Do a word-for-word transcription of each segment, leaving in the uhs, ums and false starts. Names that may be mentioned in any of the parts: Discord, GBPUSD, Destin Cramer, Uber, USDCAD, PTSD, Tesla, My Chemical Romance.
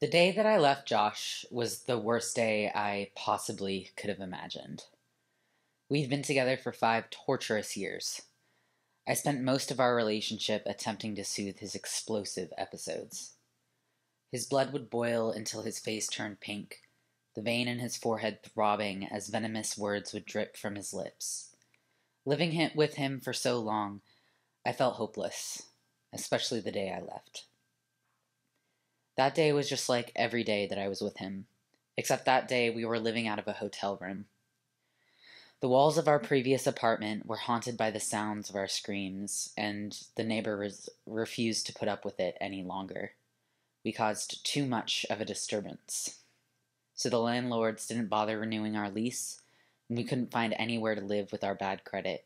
The day that I left Josh was the worst day I possibly could have imagined. We'd been together for five torturous years. I spent most of our relationship attempting to soothe his explosive episodes. His blood would boil until his face turned pink, the vein in his forehead throbbing as venomous words would drip from his lips. Living with him for so long, I felt hopeless, especially the day I left. That day was just like every day that I was with him, except that day we were living out of a hotel room. The walls of our previous apartment were haunted by the sounds of our screams, and the neighbors refused to put up with it any longer. We caused too much of a disturbance. So the landlords didn't bother renewing our lease, and we couldn't find anywhere to live with our bad credit.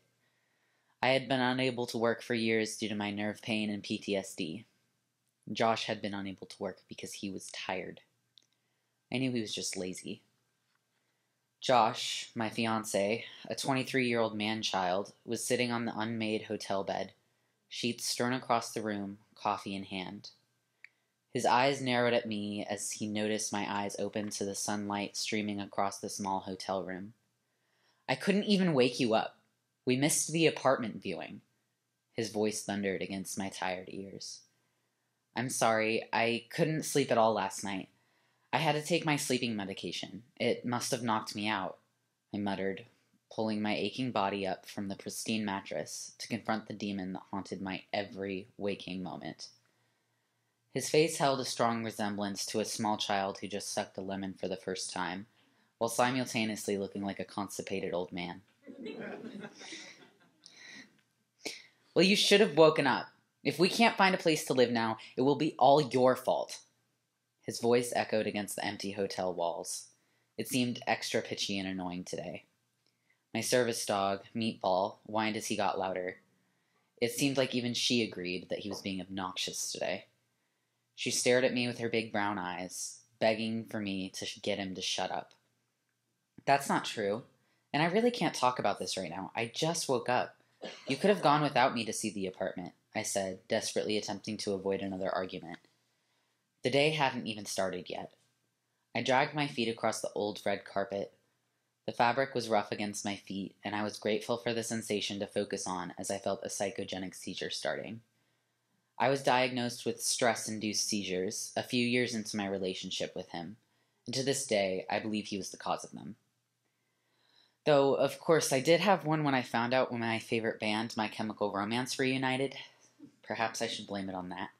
I had been unable to work for years due to my nerve pain and P T S D. Josh had been unable to work because he was tired. I knew he was just lazy. Josh, my fiancé, a twenty-three-year-old man-child, was sitting on the unmade hotel bed, sheets strewn across the room, coffee in hand. His eyes narrowed at me as he noticed my eyes open to the sunlight streaming across the small hotel room. "I couldn't even wake you up. We missed the apartment viewing." His voice thundered against my tired ears. "I'm sorry, I couldn't sleep at all last night. I had to take my sleeping medication. It must have knocked me out," I muttered, pulling my aching body up from the pristine mattress to confront the demon that haunted my every waking moment. His face held a strong resemblance to a small child who just sucked a lemon for the first time, while simultaneously looking like a constipated old man. "Well, you should have woken up. If we can't find a place to live now, it will be all your fault." His voice echoed against the empty hotel walls. It seemed extra pitchy and annoying today. My service dog, Meatball, whined as he got louder. It seemed like even she agreed that he was being obnoxious today. She stared at me with her big brown eyes, begging for me to get him to shut up. "That's not true, and I really can't talk about this right now. I just woke up. You could have gone without me to see the apartment," I said, desperately attempting to avoid another argument. The day hadn't even started yet. I dragged my feet across the old red carpet. The fabric was rough against my feet, and I was grateful for the sensation to focus on as I felt a psychogenic seizure starting. I was diagnosed with stress-induced seizures a few years into my relationship with him, and to this day, I believe he was the cause of them. Though, of course, I did have one when I found out when my favorite band, My Chemical Romance, reunited. Perhaps I should blame it on that.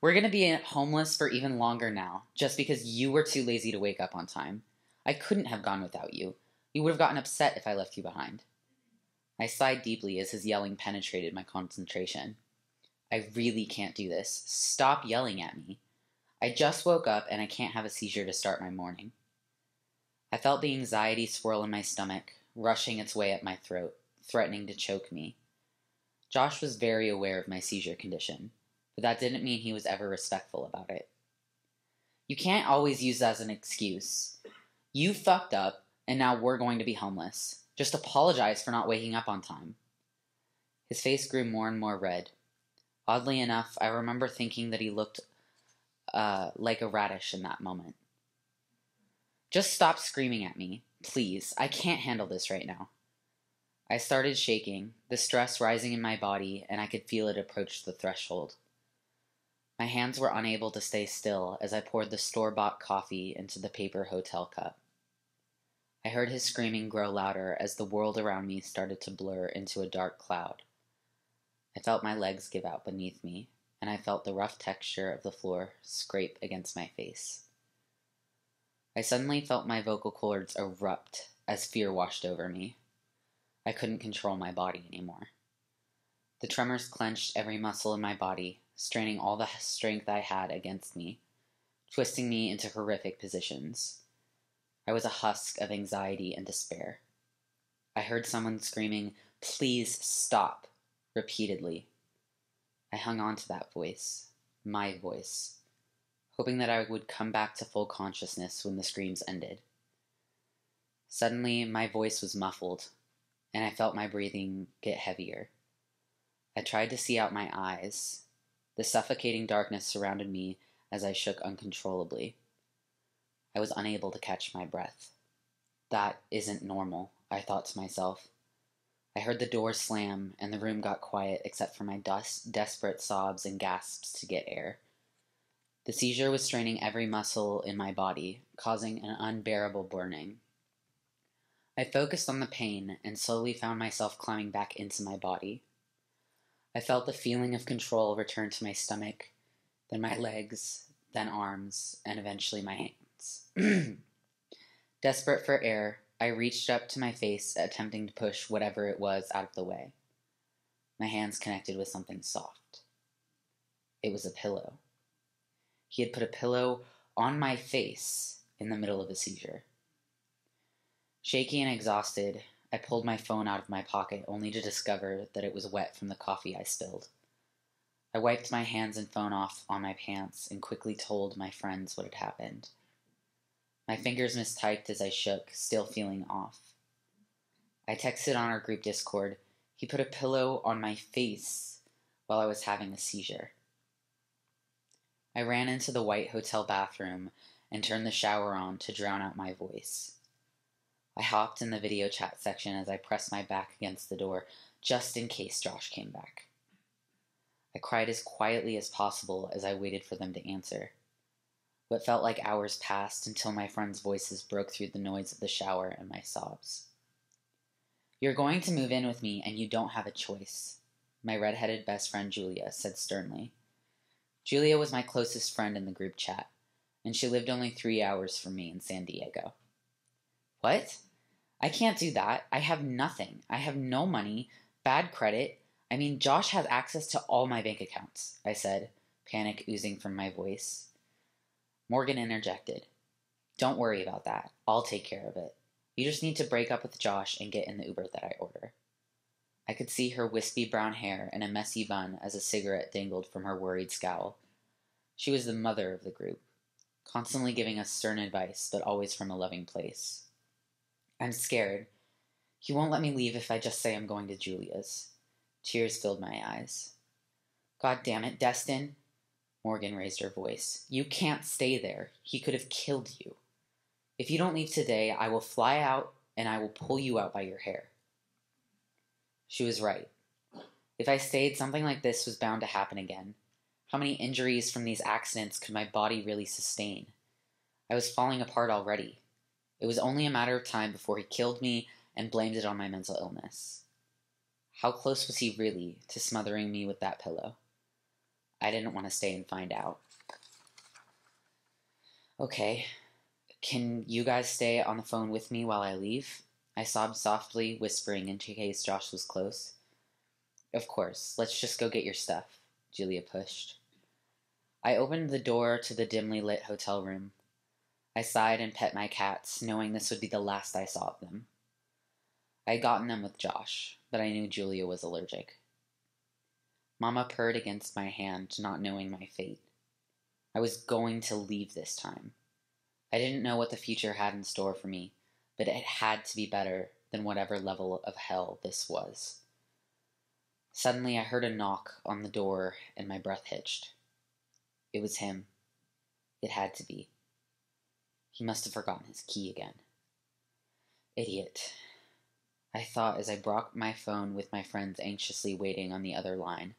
"We're going to be homeless for even longer now, just because you were too lazy to wake up on time. I couldn't have gone without you. You would have gotten upset if I left you behind." I sighed deeply as his yelling penetrated my concentration. "I really can't do this. Stop yelling at me. I just woke up and I can't have a seizure to start my morning." I felt the anxiety swirl in my stomach, rushing its way up my throat, threatening to choke me. Josh was very aware of my seizure condition, but that didn't mean he was ever respectful about it. "You can't always use that as an excuse. You fucked up, and now we're going to be homeless. Just apologize for not waking up on time." His face grew more and more red. Oddly enough, I remember thinking that he looked uh, like a radish in that moment. "Just stop screaming at me, please. I can't handle this right now." I started shaking, the stress rising in my body, and I could feel it approach the threshold. My hands were unable to stay still as I poured the store-bought coffee into the paper hotel cup. I heard his screaming grow louder as the world around me started to blur into a dark cloud. I felt my legs give out beneath me, and I felt the rough texture of the floor scrape against my face. I suddenly felt my vocal cords erupt as fear washed over me. I couldn't control my body anymore. The tremors clenched every muscle in my body, straining all the strength I had against me, twisting me into horrific positions. I was a husk of anxiety and despair. I heard someone screaming, "Please stop," repeatedly. I hung on to that voice, my voice, hoping that I would come back to full consciousness when the screams ended. Suddenly, my voice was muffled, and I felt my breathing get heavier. I tried to see out my eyes. The suffocating darkness surrounded me as I shook uncontrollably. I was unable to catch my breath. That isn't normal, I thought to myself. I heard the door slam, and the room got quiet except for my des- desperate sobs and gasps to get air. The seizure was straining every muscle in my body, causing an unbearable burning. I focused on the pain and slowly found myself climbing back into my body. I felt the feeling of control return to my stomach, then my legs, then arms, and eventually my hands. Desperate for air, I reached up to my face, attempting to push whatever it was out of the way. My hands connected with something soft. It was a pillow. He had put a pillow on my face in the middle of a seizure. Shaky and exhausted, I pulled my phone out of my pocket, only to discover that it was wet from the coffee I spilled. I wiped my hands and phone off on my pants and quickly told my friends what had happened. My fingers mistyped as I shook, still feeling off. I texted on our group Discord, "He put a pillow on my face while I was having a seizure." I ran into the white hotel bathroom and turned the shower on to drown out my voice. I hopped in the video chat section as I pressed my back against the door, just in case Josh came back. I cried as quietly as possible as I waited for them to answer. What felt like hours passed until my friends' voices broke through the noise of the shower and my sobs. "You're going to move in with me, and you don't have a choice," my red-headed best friend Julia said sternly. Julia was my closest friend in the group chat, and she lived only three hours from me in San Diego. "What? I can't do that. I have nothing. I have no money, bad credit. I mean, Josh has access to all my bank accounts," I said, panic oozing from my voice. Morgan interjected. "Don't worry about that. I'll take care of it. You just need to break up with Josh and get in the Uber that I order." I could see her wispy brown hair in a messy bun as a cigarette dangled from her worried scowl. She was the mother of the group, constantly giving us stern advice, but always from a loving place. "I'm scared. He won't let me leave if I just say I'm going to Julia's." Tears filled my eyes. "God damn it, Destin!" Morgan raised her voice. "You can't stay there. He could have killed you. If you don't leave today, I will fly out and I will pull you out by your hair." She was right. If I stayed, something like this was bound to happen again. How many injuries from these accidents could my body really sustain? I was falling apart already. It was only a matter of time before he killed me and blamed it on my mental illness. How close was he really to smothering me with that pillow? I didn't want to stay and find out. "Okay, can you guys stay on the phone with me while I leave?" I sobbed softly, whispering in case Josh was close. "Of course, let's just go get your stuff," Julia pushed. I opened the door to the dimly lit hotel room. I sighed and pet my cats, knowing this would be the last I saw of them. I had gotten them with Josh, but I knew Julia was allergic. Mama purred against my hand, not knowing my fate. I was going to leave this time. I didn't know what the future had in store for me, but it had to be better than whatever level of hell this was. Suddenly I heard a knock on the door and my breath hitched. It was him. It had to be. He must have forgotten his key again. Idiot, I thought as I brought my phone with my friends anxiously waiting on the other line.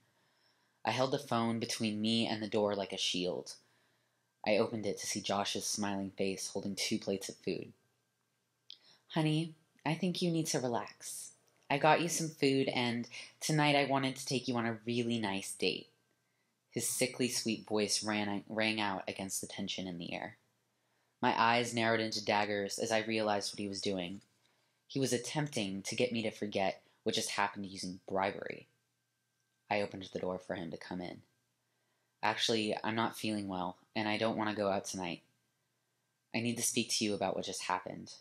I held the phone between me and the door like a shield. I opened it to see Josh's smiling face holding two plates of food. "Honey, I think you need to relax. I got you some food, and tonight I wanted to take you on a really nice date." His sickly sweet voice ran, rang out against the tension in the air. My eyes narrowed into daggers as I realized what he was doing. He was attempting to get me to forget what just happened using bribery. I opened the door for him to come in. "Actually, I'm not feeling well, and I don't want to go out tonight. I need to speak to you about what just happened."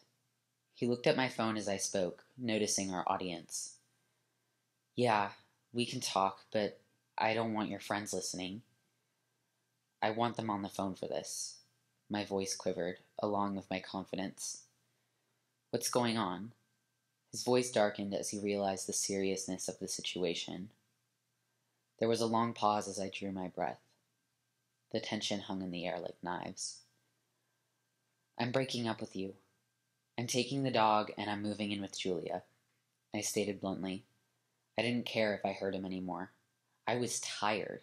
He looked at my phone as I spoke, noticing our audience. "Yeah, we can talk, but I don't want your friends listening. I want them on the phone for this." My voice quivered, along with my confidence. "What's going on?" His voice darkened as he realized the seriousness of the situation. There was a long pause as I drew my breath. The tension hung in the air like knives. I'm breaking up with you. I'm taking the dog, and I'm moving in with Julia, I stated bluntly. I didn't care if I hurt him anymore. I was tired.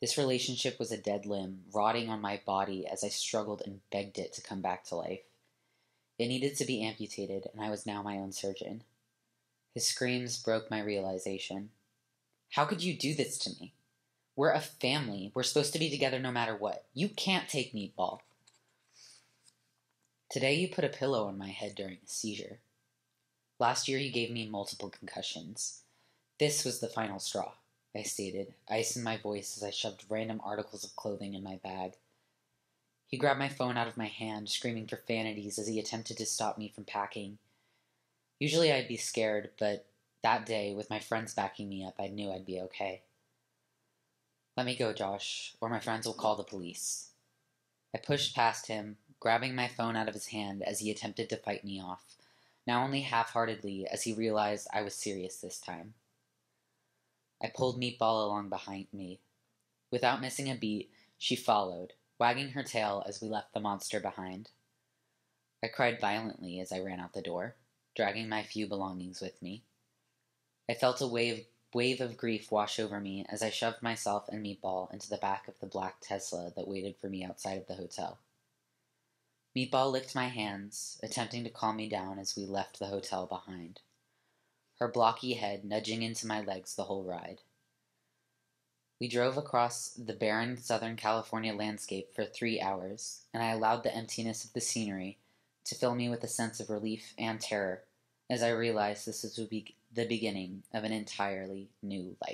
This relationship was a dead limb, rotting on my body as I struggled and begged it to come back to life. It needed to be amputated, and I was now my own surgeon. His screams broke my realization. How could you do this to me? We're a family. We're supposed to be together no matter what. You can't take meatball. Today you put a pillow on my head during a seizure. Last year you gave me multiple concussions. This was the final straw, I stated, ice in my voice as I shoved random articles of clothing in my bag. He grabbed my phone out of my hand, screaming profanities as he attempted to stop me from packing. Usually I'd be scared, but that day, with my friends backing me up, I knew I'd be okay. Let me go, Josh, or my friends will call the police. I pushed past him, grabbing my phone out of his hand as he attempted to fight me off, now only half-heartedly as he realized I was serious this time. I pulled Meatball along behind me. Without missing a beat, she followed, wagging her tail as we left the monster behind. I cried violently as I ran out the door, dragging my few belongings with me. I felt a wave wave of grief wash over me as I shoved myself and Meatball into the back of the black Tesla that waited for me outside of the hotel. Meatball licked my hands, attempting to calm me down as we left the hotel behind, her blocky head nudging into my legs the whole ride. We drove across the barren Southern California landscape for three hours, and I allowed the emptiness of the scenery to fill me with a sense of relief and terror as I realized this would be the beginning of an entirely new life.